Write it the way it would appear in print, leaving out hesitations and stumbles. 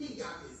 He got his